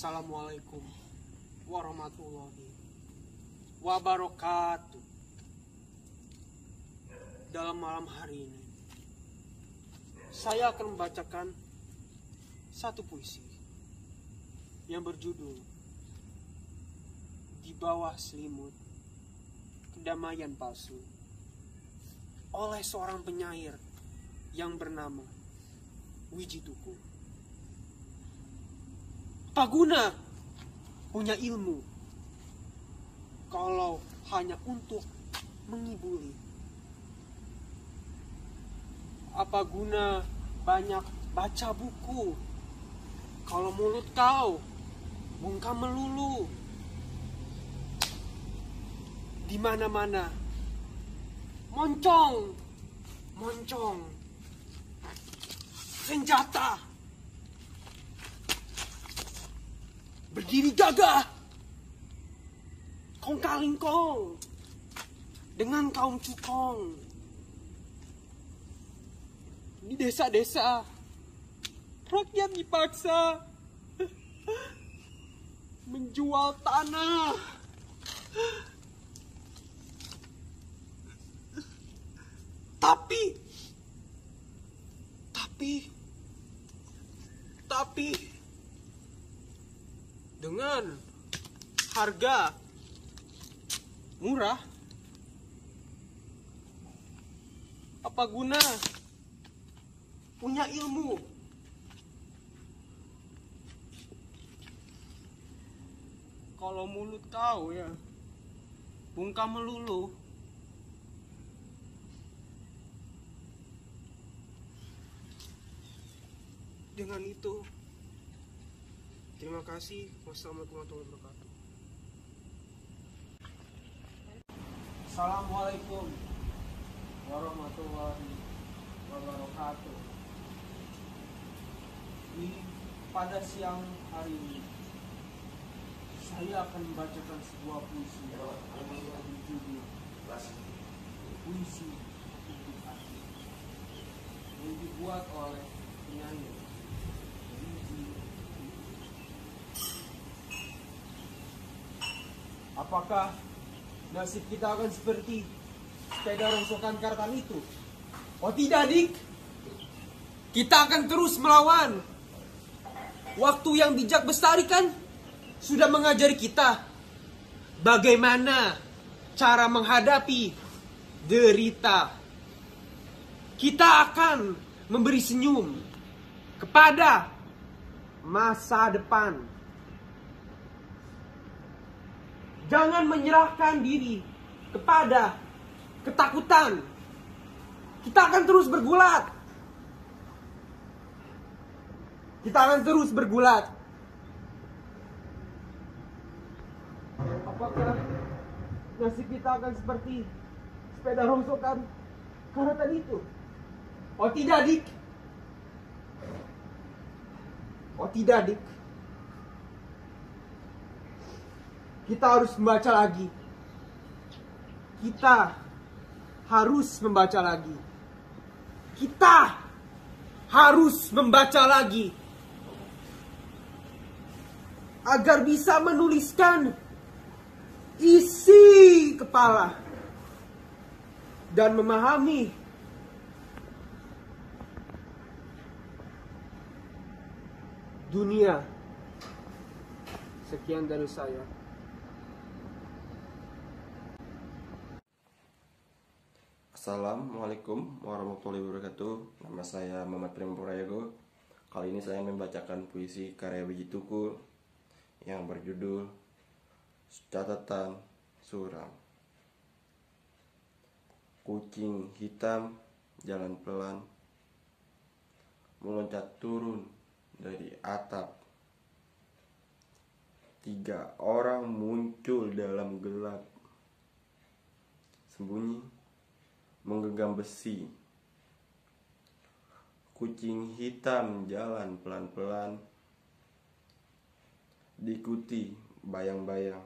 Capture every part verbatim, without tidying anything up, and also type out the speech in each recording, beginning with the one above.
Assalamualaikum warahmatullahi wabarakatuh. Dalam malam hari ini, saya akan membacakan satu puisi yang berjudul Di Bawah Selimut Kedamaian Palsu oleh seorang penyair yang bernama Wiji Thukul. Apa guna punya ilmu kalau hanya untuk mengibuli? Apa guna banyak baca buku kalau mulut kau bungkam melulu? Di mana-mana moncong, moncong, senjata, berdiri gagah, kongkalingkong dengan kaum cukong. Di desa-desa, rakyat dipaksa menjual tanah. Tapi, tapi, tapi, dengan harga murah, apa guna punya ilmu kalau mulut kau ya bungkam melulu? Dengan itu, terima kasih. Wassalamualaikum warahmatullahi wabarakatuh. Assalamualaikum warahmatullahi wabarakatuh. Di pada siang hari ini, saya akan membacakan sebuah puisi yang berjudul Puisi Untuk Hati, yang dibuat oleh penyanyi Wiji Thukul. Apakah nasib kita akan seperti sepeda rongsokan kartan itu? Oh tidak, Dik. Kita akan terus melawan. Waktu yang bijak bestari kan sudah mengajari kita bagaimana cara menghadapi derita. Kita akan memberi senyum kepada masa depan. Jangan menyerahkan diri kepada ketakutan. Kita akan terus bergulat. Kita akan terus bergulat. Apakah nasib kita akan seperti sepeda rongsokan karatan itu? Oh tidak, Dik. Oh tidak, Dik. Kita harus membaca lagi. Kita harus membaca lagi. Kita harus membaca lagi. Agar bisa menuliskan isi kepala dan memahami dunia. Sekian dari saya. Assalamualaikum warahmatullahi wabarakatuh. Nama saya Muhammad Primo Rayago. Kali ini saya membacakan puisi karya Wiji Thukul yang berjudul Catatan Suram. Kucing hitam jalan pelan, meloncat turun dari atap. Tiga orang muncul dalam gelap, sembunyi menggenggam besi. Kucing hitam jalan pelan-pelan, diikuti bayang-bayang.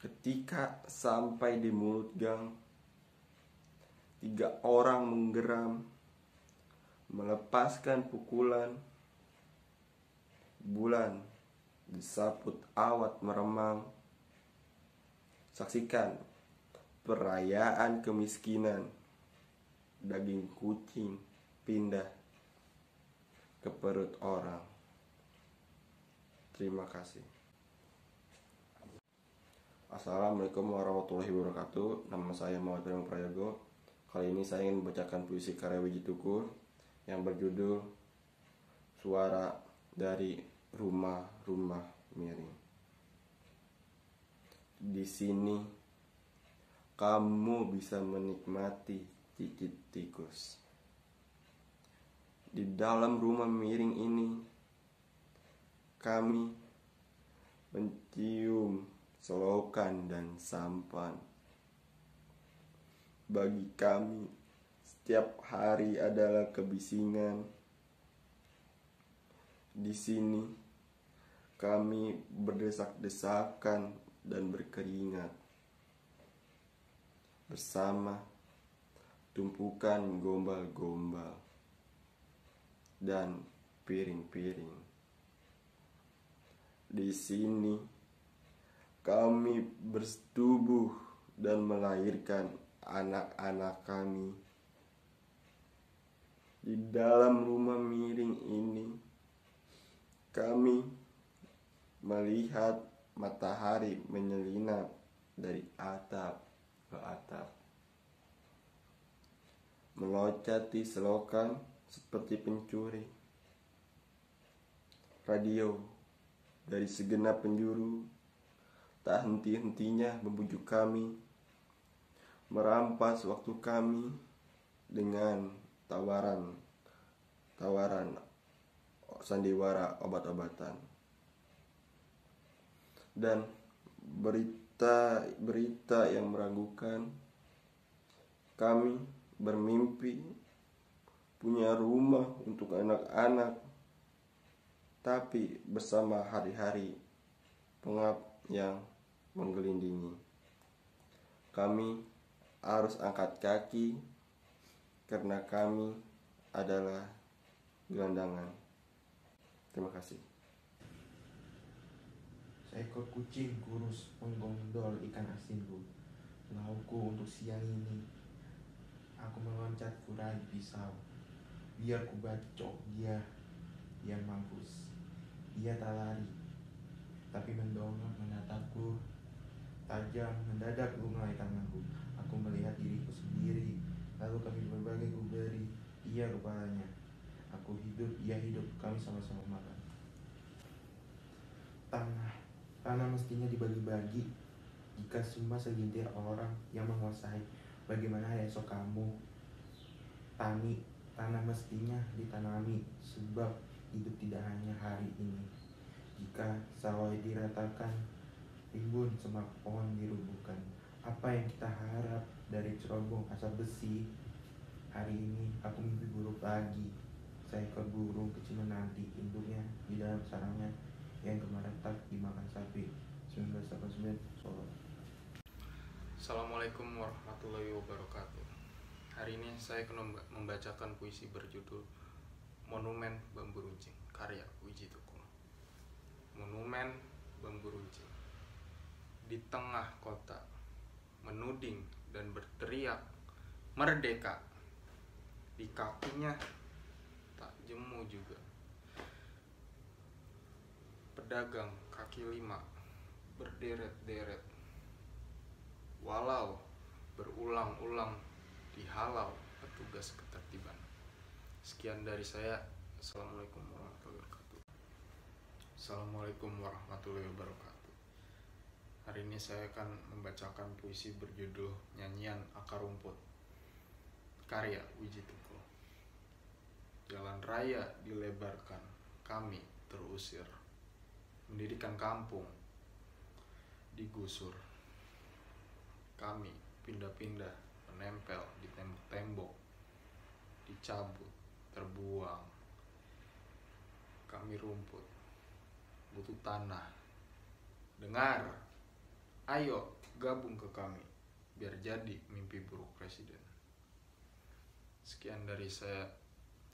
Ketika sampai di mulut gang, tiga orang menggeram, melepaskan pukulan, bulan disaput awat meremang. Saksikan perayaan kemiskinan, daging kucing pindah ke perut orang. Terima kasih. Assalamualaikum warahmatullahi wabarakatuh. Nama saya Muhammad Primo Rayago. Kali ini saya ingin membacakan puisi karya Wiji Thukul yang berjudul Suara dari Rumah-Rumah Miring. Di sini kamu bisa menikmati cicit tikus. Di dalam rumah miring ini kami mencium selokan dan sampan. Bagi kami setiap hari adalah kebisingan. Di sini kami berdesak-desakan dan berkeringat bersama tumpukan gombal-gombal dan piring-piring. Di sini kami bersetubuh dan melahirkan anak-anak kami. Di dalam rumah miring ini, kami melihat matahari menyelinap dari atap ke atap, melocati selokan seperti pencuri. Radio dari segenap penjuru tak henti-hentinya membujuk kami, merampas waktu kami dengan tawaran tawaran sandiwara obat-obatan. Dan berita-berita yang meragukan, kami bermimpi punya rumah untuk anak-anak, tapi bersama hari-hari pengap yang menggelindingi. Kami harus angkat kaki karena kami adalah gelandangan. Terima kasih. Seekor kucing kurus menggondol ikan asinku. Laukku untuk siang ini, aku meloncat kurai pisau. Biar ku bacok dia, dia mampus. Dia tak lari, tapi mendongak menatapku. Tajam mendadak bunga tanganku. Aku melihat diriku sendiri. Lalu kami berbagai kuberi ia kepalanya. Aku hidup, ia hidup. Kami sama-sama makan. Tanah Tanah mestinya dibagi-bagi. Jika semua segintir orang yang menguasai, bagaimana esok kamu? Tani Tanah mestinya ditanami, sebab hidup tidak hanya hari ini. Jika sawah diratakan, rimbun semak pohon dirubuhkan. Apa yang kita harap dari cerobong asap besi? Hari ini aku mimpi buruk lagi. Seekor burung kecil menanti induknya di dalam sarangnya yang kemarin tak dimakan sapi. seribu sembilan ratus delapan puluh sembilan Solo. Assalamualaikum warahmatullahi wabarakatuh. Hari ini saya akan membacakan puisi berjudul Monumen Bambu Runcing karya Wiji Thukul. Monumen Bambu Runcing. Di tengah kota, menuding dan berteriak merdeka. Di kakinya tak jemu juga. Pedagang kaki lima berderet-deret, walau berulang-ulang dihalau petugas ketertiban. Sekian dari saya. Assalamualaikum warahmatullahi wabarakatuh. Assalamualaikum warahmatullahi wabarakatuh. Hari ini saya akan membacakan puisi berjudul Nyanyian Akar Rumput karya Wiji Thukul. Jalan raya dilebarkan, kami terusir. Mendirikan kampung, digusur. Kami pindah-pindah, menempel di tembok-tembok, dicabut, terbuang. Kami rumput, butuh tanah. Dengar, ayo gabung ke kami, biar jadi mimpi buruk presiden. Sekian dari saya.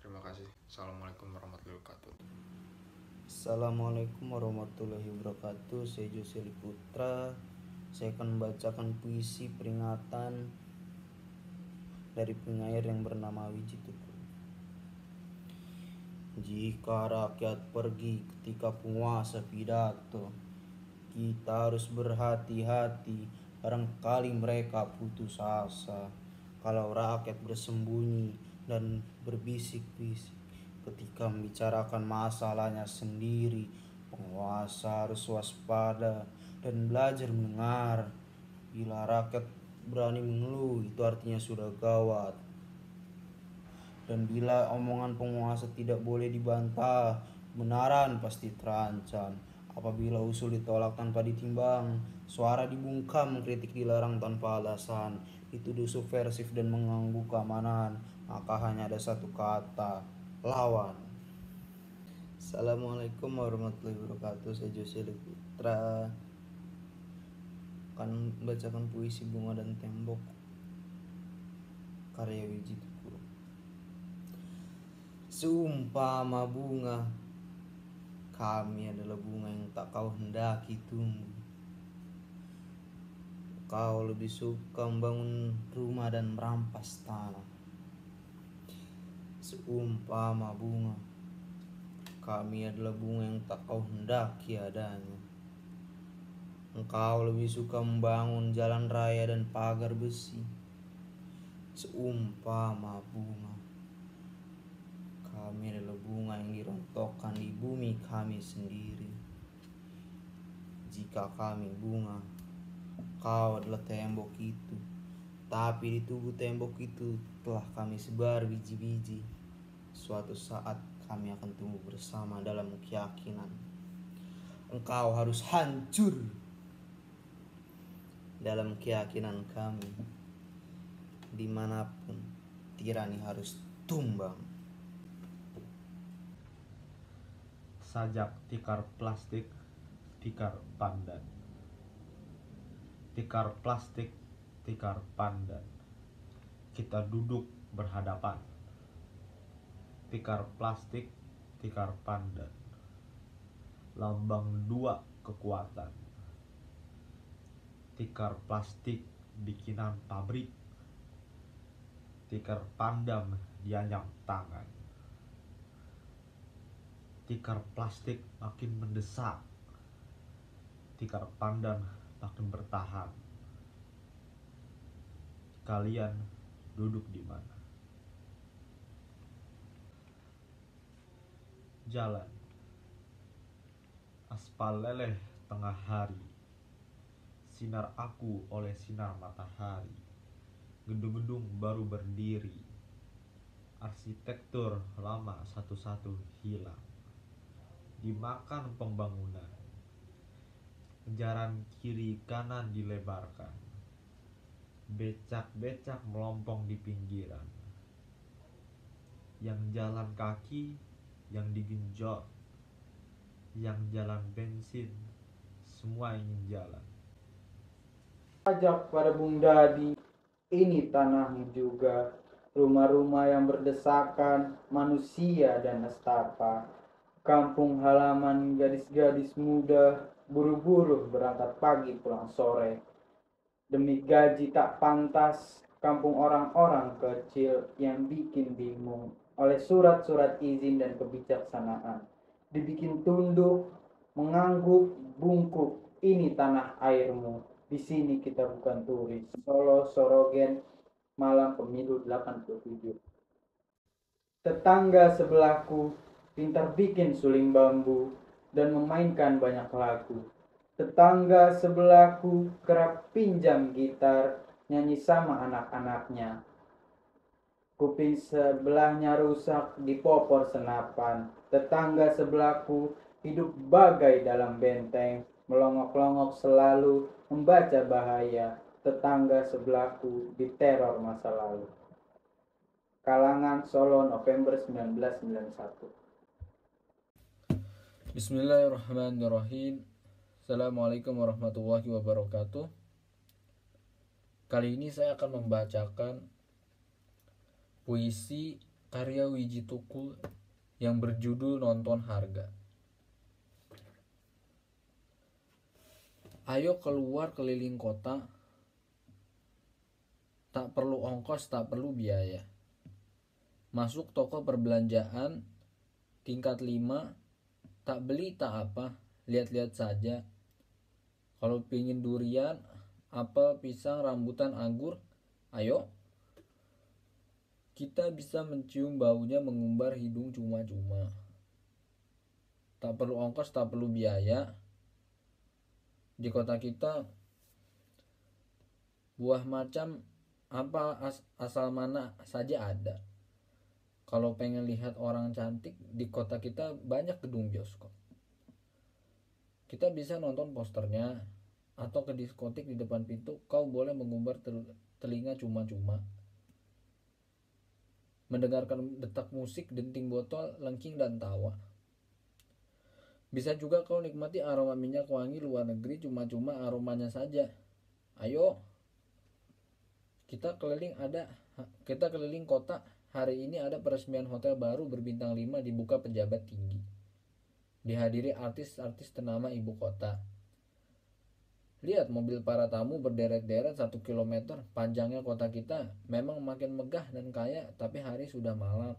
Terima kasih. Assalamualaikum warahmatullahi wabarakatuh. Assalamualaikum warahmatullahi wabarakatuh. Saya Erisyah Putra. Saya akan membacakan puisi peringatan dari penyair yang bernama Wiji Thukul. Jika rakyat pergi ketika penguasa pidato, kita harus berhati-hati, barangkali mereka putus asa. Kalau rakyat bersembunyi dan berbisik-bisik ketika membicarakan masalahnya sendiri, penguasa harus waspada dan belajar mendengar. Bila rakyat berani mengeluh, itu artinya sudah gawat. Dan bila omongan penguasa tidak boleh dibantah, kebenaran pasti terancam. Apabila usul ditolak tanpa ditimbang, suara dibungkam, kritik dilarang tanpa alasan, itu subversif dan mengganggu keamanan. Maka hanya ada satu kata, lawan. Assalamualaikum warahmatullahi wabarakatuh. Saya Erisyah Putra akan bacakan puisi Bunga dan Tembok karya Wiji Thukul. Seumpama bunga, kami adalah bunga yang tak kau hendaki tumbuh. Kau lebih suka membangun rumah dan merampas tanah. Seumpama bunga, kami adalah bunga yang tak kau hendaki adanya. Engkau lebih suka membangun jalan raya dan pagar besi. Seumpama bunga, kami adalah bunga yang dirontokkan di bumi kami sendiri. Jika kami bunga, kau adalah tembok itu. Tapi di tubuh tembok itu telah kami sebar biji-biji. Suatu saat kami akan tumbuh bersama dalam keyakinan. Engkau harus hancur dalam keyakinan kami. Dimanapun tirani harus tumbang. Sajak tikar plastik, tikar pandan. Tikar plastik, tikar pandan. Kita duduk berhadapan. Tikar plastik, tikar pandan. Lambang dua kekuatan. Tikar plastik bikinan pabrik. Tikar pandam dianyam tangan. Tikar plastik makin mendesak. Tikar pandan makin bertahan. Kalian duduk di mana? Jalan aspal leleh tengah hari. Sinar aku oleh sinar matahari. Gedung-gedung baru berdiri. Arsitektur lama satu-satu hilang. Dimakan pembangunan. Jalan kiri kanan dilebarkan. Becak-becak melompong di pinggiran. Yang jalan kaki, yang digenjot, yang jalan bensin, semua ingin jalan. Sajak pada Bung Dadi, ini tanahmu juga. Rumah-rumah yang berdesakan, manusia dan nestapa. Kampung halaman gadis-gadis muda, buru-buru berangkat pagi pulang sore. Demi gaji tak pantas, kampung orang-orang kecil yang bikin bingung. Oleh surat-surat izin dan kebijaksanaan, dibikin tunduk, mengangguk, bungkuk. Ini tanah airmu, di sini kita bukan turis. Solo, Sorogen, malam pemilu delapan puluh tujuh. Tetangga sebelahku, pintar bikin suling bambu dan memainkan banyak lagu. Tetangga sebelahku, kerap pinjam gitar, nyanyi sama anak-anaknya. Kuping sebelahnya rusak, dipopor senapan. Tetangga sebelahku hidup bagai dalam benteng, melongok-longok selalu membaca bahaya. Tetangga sebelahku diteror masa lalu. Kalangan Solo, November seribu sembilan ratus sembilan puluh satu. Bismillahirrahmanirrahim. Assalamualaikum warahmatullahi wabarakatuh. Kali ini saya akan membacakan puisi karya Wiji Thukul yang berjudul Nonton Harga. Ayo keluar keliling kota, tak perlu ongkos, tak perlu biaya. Masuk toko perbelanjaan tingkat lima, tak beli tak apa, lihat-lihat saja. Kalau pingin durian, apel, pisang, rambutan, anggur, ayo. Kita bisa mencium baunya mengumbar hidung cuma-cuma. Tak perlu ongkos, tak perlu biaya. Di kota kita, buah macam apa as asal mana saja ada. Kalau pengen lihat orang cantik, di kota kita banyak gedung bioskop. Kita bisa nonton posternya, atau ke diskotik di depan pintu. Kau boleh mengumbar telinga cuma-cuma, mendengarkan detak musik, denting botol, lengking dan tawa. Bisa juga kau nikmati aroma minyak wangi luar negeri cuma-cuma aromanya saja. Ayo, kita keliling ada kita keliling kota. Hari ini ada peresmian hotel baru berbintang lima dibuka pejabat tinggi. Dihadiri artis-artis ternama ibu kota. Lihat mobil para tamu berderet-deret satu kilometer. Panjangnya kota kita memang makin megah dan kaya, tapi hari sudah malam.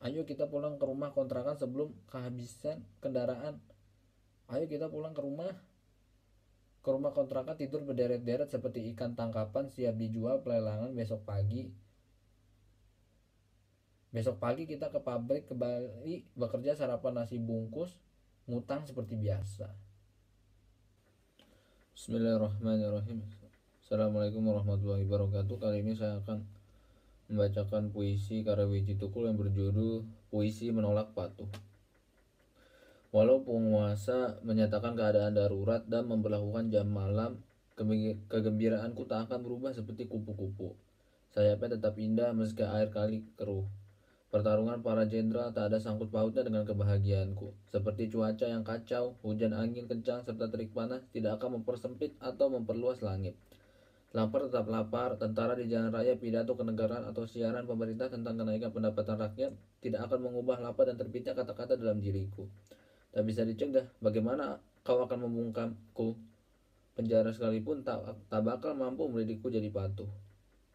Ayo kita pulang ke rumah kontrakan sebelum kehabisan kendaraan. Ayo kita pulang ke rumah. Ke rumah kontrakan tidur berderet-deret seperti ikan tangkapan siap dijual pelelangan besok pagi. Besok pagi kita ke pabrik kembali bekerja, sarapan nasi bungkus, ngutang seperti biasa. Bismillahirrahmanirrahim. Assalamualaikum warahmatullahi wabarakatuh. Kali ini saya akan membacakan puisi karya Wiji Thukul yang berjudul Puisi Menolak Patuh. Walau penguasa menyatakan keadaan darurat dan memberlakukan jam malam, kegembiraanku tak akan berubah seperti kupu-kupu. Sayapnya tetap indah meski air kali keruh. Pertarungan para jenderal tak ada sangkut pautnya dengan kebahagiaanku. Seperti cuaca yang kacau, hujan angin kencang, serta terik panas tidak akan mempersempit atau memperluas langit. Lapar tetap lapar, tentara di jalan raya, pidato kenegaraan atau siaran pemerintah tentang kenaikan pendapatan rakyat tidak akan mengubah lapar dan terbitnya kata-kata dalam diriku. Tak bisa dicegah, bagaimana kau akan membungkamku? Penjara sekalipun tak, tak bakal mampu mendidikku jadi patuh.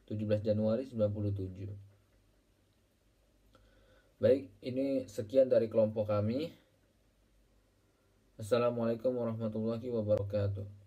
tujuh belas Januari sembilan puluh tujuh. Baik, ini sekian dari kelompok kami. Assalamualaikum warahmatullahi wabarakatuh.